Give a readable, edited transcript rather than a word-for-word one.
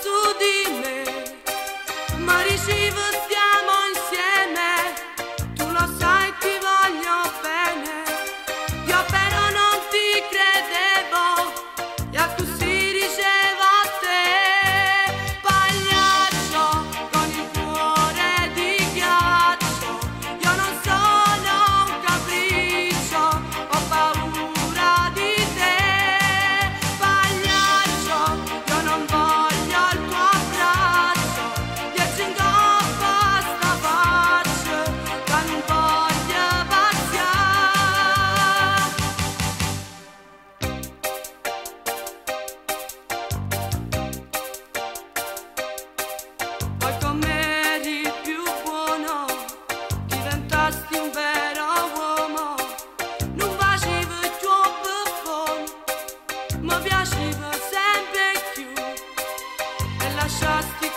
su di me, ma ricevo stiamo insieme, tu lo sai ti voglio bene, io però non ti credevo, e così dicevo a te, Pagliaccio con il cuore di ghiaccio, io non sono un capriccio, ho paura di te, Pagliaccio, io non voglio. Just